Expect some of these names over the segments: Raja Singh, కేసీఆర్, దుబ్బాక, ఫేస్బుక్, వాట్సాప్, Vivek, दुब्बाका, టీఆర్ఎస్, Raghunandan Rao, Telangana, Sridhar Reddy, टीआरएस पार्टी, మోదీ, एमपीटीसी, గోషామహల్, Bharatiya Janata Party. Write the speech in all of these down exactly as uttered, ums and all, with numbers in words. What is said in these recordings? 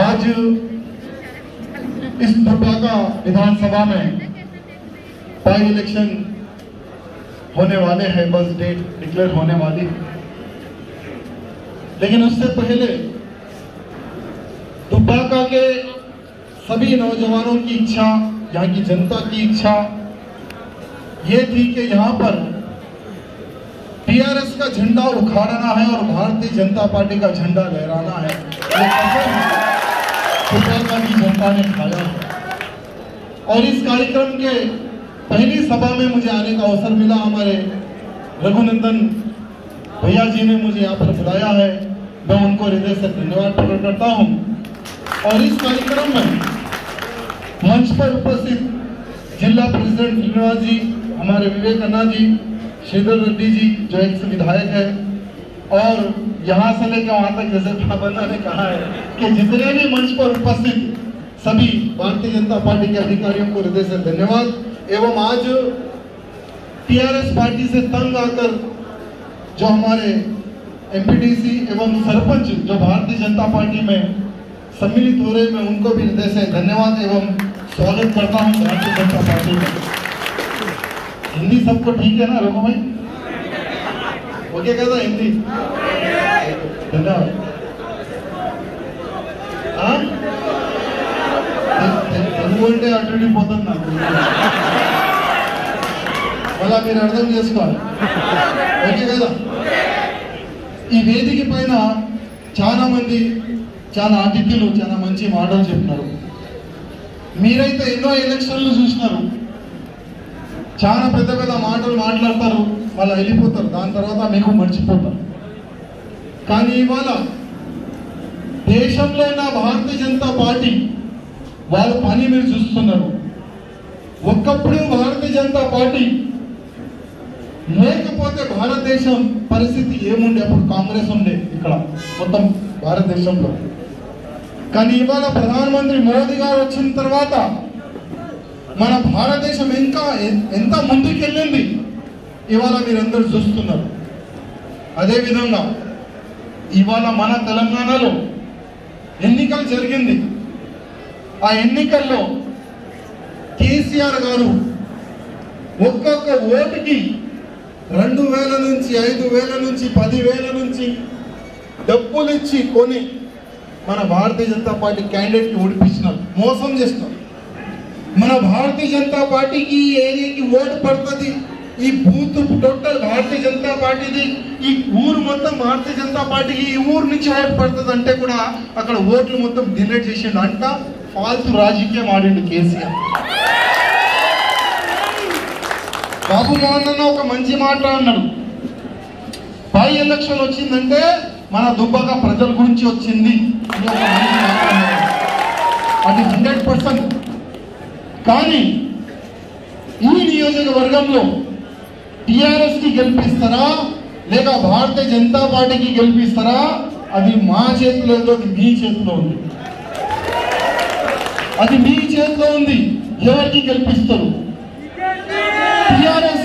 आज इस का विधानसभा में बाई इलेक्शन होने वाले हैं, बस डेट डिक्लेयर होने वाली है। लेकिन उससे पहले दुब्बाका के सभी नौजवानों की इच्छा, यहाँ की जनता की इच्छा ये थी कि यहाँ पर टीआरएस का झंडा उखाड़ना है और भारतीय जनता पार्टी का झंडा लहराना है। दुब्बाका की जनता ने खाया और इस कार्यक्रम के पहली सभा में मुझे आने का अवसर मिला। हमारे रघुनंदन भैया जी ने मुझे यहाँ पर बुलाया है, मैं उनको हृदय से धन्यवाद प्रकट करता हूँ। और इस कार्यक्रम में मंच पर उपस्थित जिला प्रेसिडेंट श्रीनिवास जी, हमारे विवेक अन्ना जी, श्रीधर रेड्डी जी जो एक विधायक है, और यहाँ से लेकर वहाँ तक जैसे भावना ने कहा है कि जितने भी मंच पर उपस्थित सभी भारतीय जनता पार्टी के अधिकारियों को हृदय से धन्यवाद। एवं आज टीआरएस पार्टी से तंग आकर जो हमारे एमपीटीसी एवं सरपंच जो भारतीय जनता पार्टी में सम्मिलित हो रहे हैं, मैं उनको भी हृदय से धन्यवाद एवं स्वागत करता हूं भारतीय जनता पार्टी में। हिंदी सबको ठीक है ना रघु भाई? ओके कहता हिंदी, धन्यवाद। बोलते ऑलरेडी पोतन ना मला మీరు అర్థం చేసుకోవాలి ఓకే కదా। ఈ వేదికపైన చాలా మంది చాలా అతిథులు చాలా మంచి మాటలు చెప్తున్నారు, మీరైతే ఎన్నో ఎలక్షన్లు చూస్తున్నారు, చాలా పెద్ద పెద్ద మాటలు మాట్లాడతారు, మళ్ళీ వెళ్ళిపోతారు, దాని తర్వాత మీకు మర్చిపోతారు। కానీ ఇవాళ దేశంలో ఉన్న భారతీయ జనతా పార్టీ వాళ్ళ పని మీరు చూస్తున్నారు। ఒకప్పుడు భారతీయ జనతా పార్టీ లేకపోతే భారతదేశం పరిస్థితి ఏముండే? అప్పుడు కాంగ్రెస్ ఉండే ఇక్కడ మొత్తం భారతదేశంలో। కానీ ఇవాళ ప్రధానమంత్రి మోదీ గారు వచ్చిన తర్వాత మన భారతదేశం ఇంకా ఎంత ముందుకెళ్ళింది ఇవాళ మీరందరూ చూస్తున్నారు। అదేవిధంగా ఇవాళ మన తెలంగాణలో ఎన్నికలు జరిగింది। ఆ ఎన్నికల్లో కేసీఆర్ గారు ఒక్కొక్క ఓటుకి రెండు వేల నుంచి ఐదు వేల నుంచి పది వేల నుంచి డబ్బులు ఇచ్చి కొని మన భారతీయ జనతా పార్టీ క్యాండిడేట్ని ఓడిపించినారు, మోసం చేస్తున్నారు। మన భారతీయ జనతా పార్టీకి ఈ ఏరియాకి ఓటు పడుతుంది, ఈ బూత్ టోటల్ భారతీయ జనతా పార్టీది, ఈ ఊరు మొత్తం భారతీయ జనతా పార్టీకి ఈ ఊరు నుంచి ఓటు పడుతుంది అంటే కూడా అక్కడ ఓట్లు మొత్తం డిలీట్ చేసిండు అంట। ఫాల్తు రాజకీయం ఆడిండు కేసీఆర్। బాబు జగన్ ఒక మంచి మాట అన్నాడు, బై ఎలక్షన్ వచ్చిందంటే మన దుబ్బాక ప్రజల గురించి వచ్చింది అని ఒక మంచి మాట అన్నాడు, అది హండ్రెడ్ పర్సెంట్। కానీ ఈ నియోజకవర్గంలో టీఆర్ఎస్కి గెలిపిస్తారా లేక భారతీయ జనతా పార్టీకి గెలిపిస్తారా అది మా చేతిలో లేదు, అది మీ చేతిలో ఉంది, అది మీ చేతిలో ఉంది। ఎవరికి గెలిపిస్తారు? టిఆర్ఎస్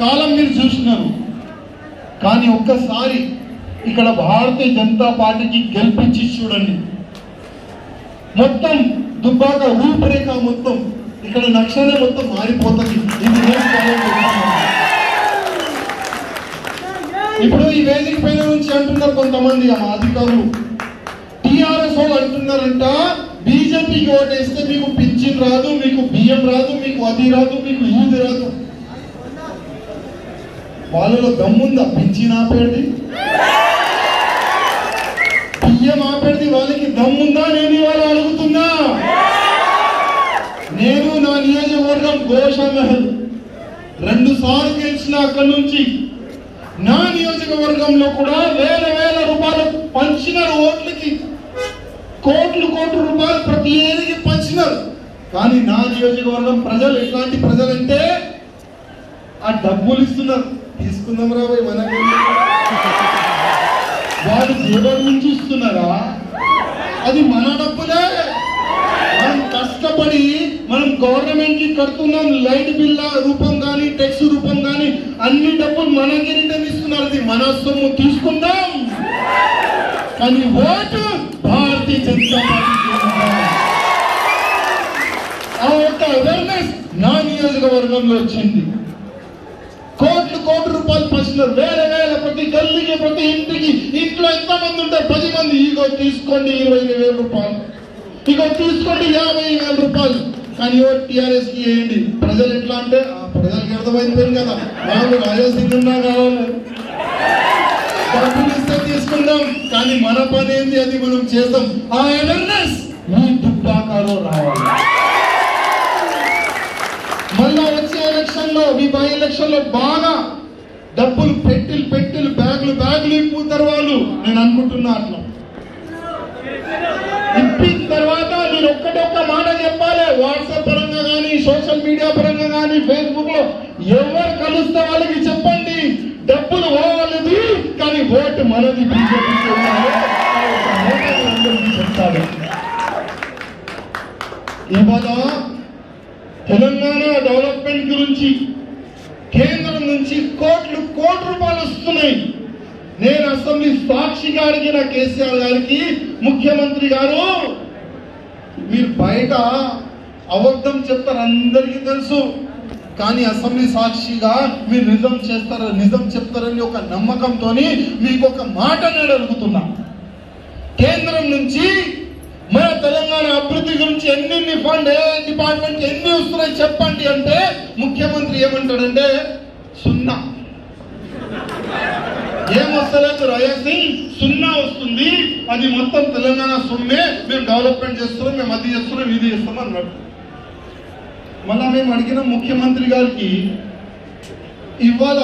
కాలం మీరు చూస్తున్నారు, కానీ ఒక్కసారి ఇక్కడ భారతీయ జనతా పార్టీకి గెలిపించి చూడండి, మొత్తం దుబ్బాక రూపురేఖ మొత్తం ఇక్కడ నక్షనే మొత్తం మారిపోతుంది। ఇది ఇప్పుడు ఈ వేదిక పైన నుంచి అంటున్నారు కొంతమంది మా అధికారులు, టిఆర్ఎస్ వాళ్ళు అంటున్నారంట బీజేపీకి ఓటేస్తే మీకు పింఛన్ రాదు, మీకు బియ్యం రాదు, మీకు అది రాదు, మీకు ఇది రాదు। వాళ్ళలో దమ్ముందా పింఛన్ ఆపేది, బియ్యం ఆపేది? వాళ్ళకి దమ్ముందా? నేను ఇవాళ అడుగుతున్నా, నేను నా నియోజకవర్గం గోషామహల్ రెండు సార్లు గెలిచిన అక్కడి నుంచి నా నియోజకవర్గంలో కూడా వేల వేల రూపాయలు పంచినారు ఓట్లకి, కోట్లు కోట్లు రూపాయలు ప్రతి ఏరికి పంచినారు। కానీ నా నియోజకవర్గం ప్రజలు ఎట్లాంటి ప్రజలంటే ఆ డబ్బులు ఇస్తున్నారు, తీసుకుందాం రాబోయే మనకి, వాళ్ళు జేబుల నుంచి ఇస్తున్నారా? అది మన డబ్బులే, మనం కష్టపడి మనం గవర్నమెంట్ కి కడుతున్నాం, లైట్ బిల్ రూపం కానీ ట్యాక్స్ రూపం కానీ అన్ని డబ్బులు మనకి రిటర్న్ ఇస్తున్నారు, అది మన సొమ్ము తీసుకుందాం। కానీ vote Bharatiya Janata party awareness ना नियोजकवर्ग కోట్లు కోట్లు రూపాయలు పంచుతారు వేరే వేరే ప్రతి గల్లీకి ప్రతి ఇంటికి ఇంట్లో ఎంత మంది ఉంటారు పది మంది ఇగో తీసుకోండి ఇరవై వేల రూపాయలు ఇగో తీసుకోండి యాభై వేల రూపాయలు కానీ ఓ టిఆర్ఎస్ కి ఏంది ప్రజలు ఎట్లా అంటే ఆ ప్రజలకు అర్థమైపోయింది కదా వాళ్ళు రాజేసింగున్నా కావాలి డబ్బులు ఇస్తే తీసుకుందాం కానీ మన పని ఏంది అది మనం చేద్దాం ఆ అవేర్నెస్ ఈ దుబ్బాకలో రావాలి మళ్ళా వచ్చే ఎలక్షన్ లో ఈ బై ఎలక్షన్ లో బాగా డబ్బులు పెట్టిల్ పెట్టిల్ బ్యాగులు బ్యాగులు ఇప్పిన తర్వాత నేను అనుకుంటున్నా అట్లా ఇప్పిన తర్వాత నేను ఒక్కటొక్క మాట చెప్పాలి వాట్సాప్ పరంగా కానీ సోషల్ మీడియా పరంగా కానీ ఫేస్బుక్ లో ఎవరు కలుస్తే వాళ్ళకి చెప్పండి డబ్బులు వాళ్ళది కానీ ఓటు మనది బీజేపీకి చెప్తాడు ఇవాళ తెలంగాణ డెవలప్మెంట్ గురించి కేంద్రం నుంచి కోట్లు కోట్ల రూపాయలు వస్తున్నాయి నేను అసెంబ్లీ సాక్షి గారికి నా కేసీఆర్ గారికి ముఖ్యమంత్రి గారు మీరు బయట అబద్ధం చెప్తారు అందరికీ తెలుసు కానీ అసెంబ్లీ సాక్షిగా మీరు నిజం చేస్తారు నిజం చెప్తారని ఒక నమ్మకంతో మీకు ఒక మాట నేను అడుగుతున్నా కేంద్రం నుంచి మన తెలంగాణ అభివృద్ధి గురించి ఎన్ని ఫండ్ ఏ డిపార్ట్మెంట్ ఎన్ని వస్తున్నాయి చెప్పండి అంటే ముఖ్యమంత్రి ఏమంటాడంటే సున్నా ఏమొస్తలేదు రాజేసి సున్నా వస్తుంది అది మొత్తం తెలంగాణ సొమ్మే మేము డెవలప్మెంట్ చేస్తున్నాం మేము అది చేస్తున్నాం ఇది చేస్తున్నాం అన్నాడు మళ్ళా మేము అడిగిన ముఖ్యమంత్రి గారికి ఇవాళ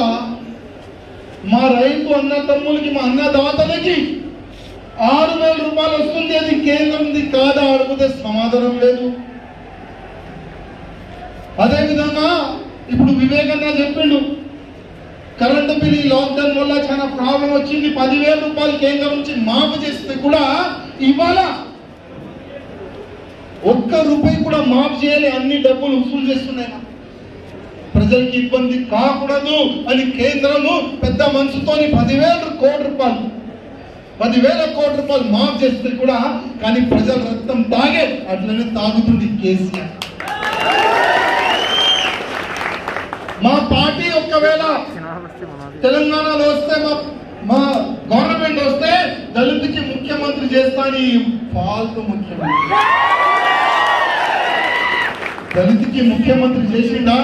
మా రైతు అన్న తమ్ములకి మా అన్నదాతలకి ఆరు వేల రూపాయలు వస్తుంది అది కేంద్రంది కాదా అడిగితే సమాధానం లేదు అదేవిధంగా ఇప్పుడు వివేక్ అన్న చెప్పిండు కరెంటు బిల్ ఈ లాక్డౌన్ వల్ల చాలా ప్రాబ్లం వచ్చింది పదివేల రూపాయలు కేంద్రం నుంచి మాఫ్ చేస్తే కూడా ఇవాళ ఒక్క రూపాయి కూడా మాఫ్ చేయాలి అన్ని డబ్బులు వసూలు చేస్తున్నాయి ప్రజలకి ఇబ్బంది కాకూడదు అని కేంద్రము పెద్ద మనసుతోని పదివేల కోటి రూపాయలు పదివేల కోటి రూపాయలు మాఫ్ చేస్తే కూడా కానీ ప్రజల రక్తం తాగే అట్లనే తాగుతుంది కేసీఆర్ మా పార్టీ ఒకవేళ తెలంగాణలో వస్తే మా గవర్నమెంట్ వస్తే దళితుకి ముఖ్యమంత్రి చేస్తాని ఫాల్తు ముఖ్యమంత్రి దళితుకి ముఖ్యమంత్రి చేసిందా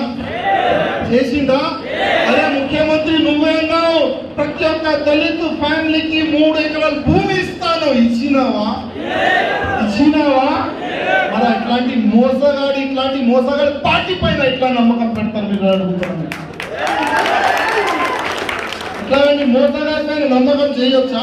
చేసిందా అరే ముఖ్యమంత్రి నువ్వే అన్నావు ప్రతి ఒక్క దళిత ఫ్యామిలీకి మూడు ఎకరాల భూమి ఇస్తాను ఇచ్చినావా ఇచ్చినావా మరి ఇట్లాంటి మోసగాడు ఇట్లాంటి మోసగాడు పార్టీ పైన ఇట్లా నమ్మకం పెడతారు మీరు అడుగుతాను ఇట్లాంటి మోసగాడి పైన నమ్మకం చేయొచ్చా